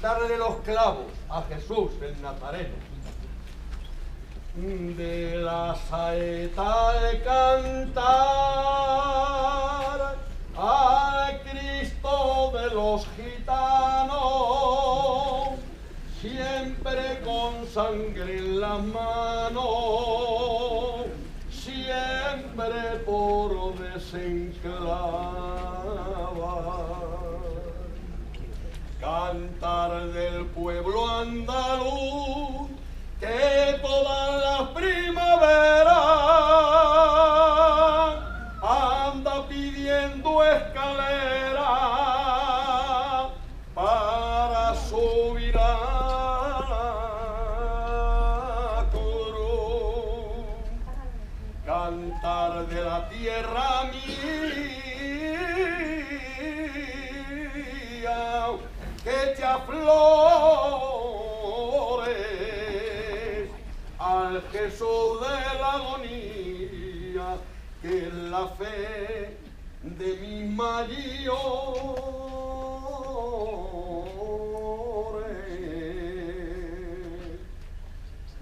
quitarle los clavos a Jesús el Nazareno. De la saeta al cantar al Cristo de los gitanos, siempre con sangre en las manos, siempre por desenclavar. Cantar del pueblo andaluz que todas las primaveras anda pidiendo escalera para subir a la cruz. Cantar de la tierra mía que te aflores al Jesús de la agonía, que es la fe de mi mayores.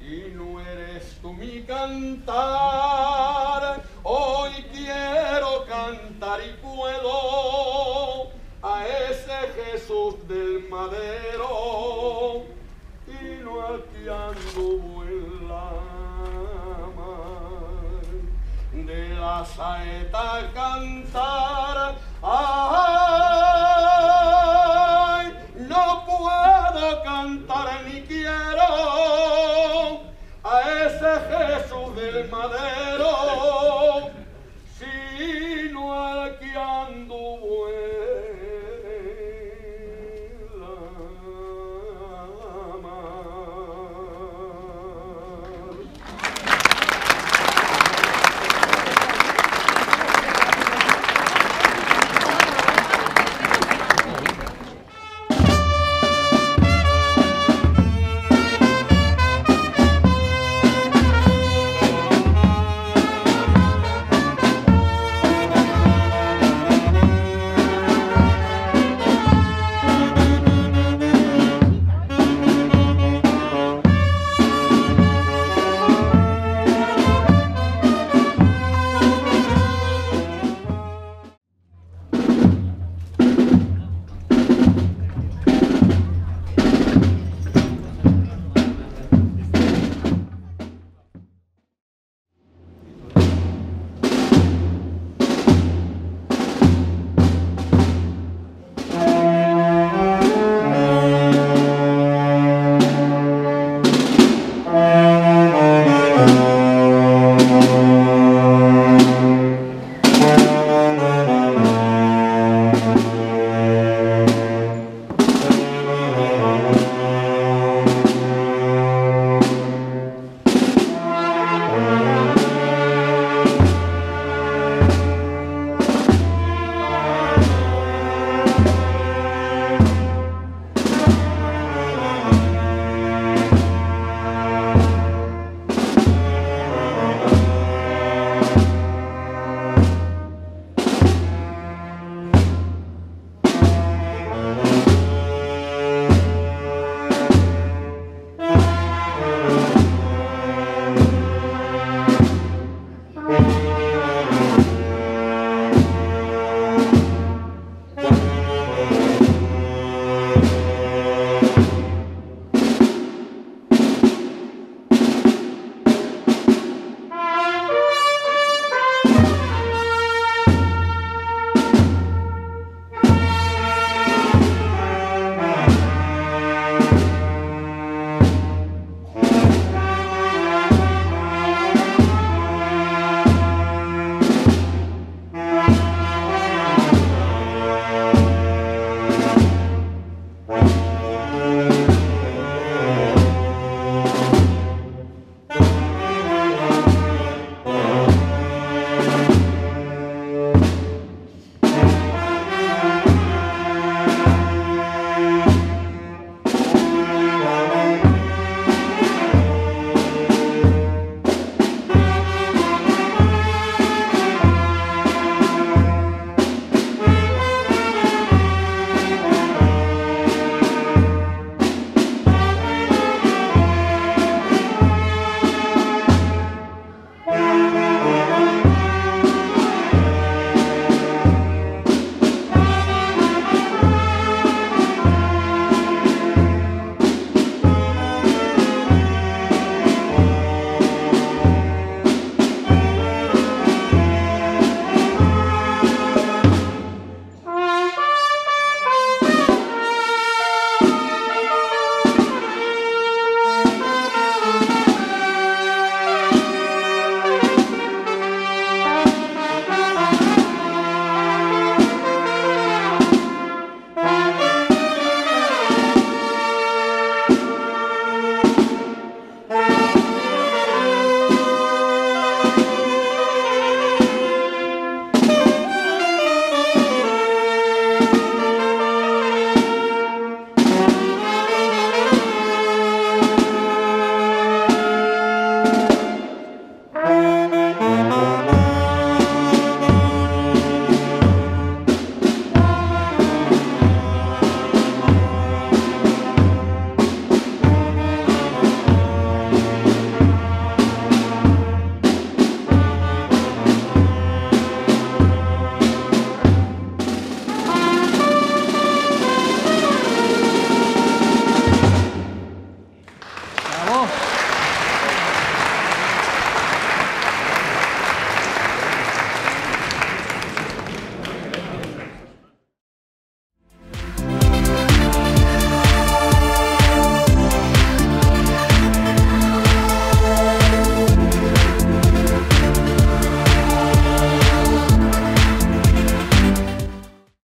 Y no eres tú mi cantar, hoy quiero cantar y puedo a ese Jesús del madero, y no al que anduvo en la mar. De la saeta cantar, ay, no puedo cantar ni quiero a ese Jesús del madero.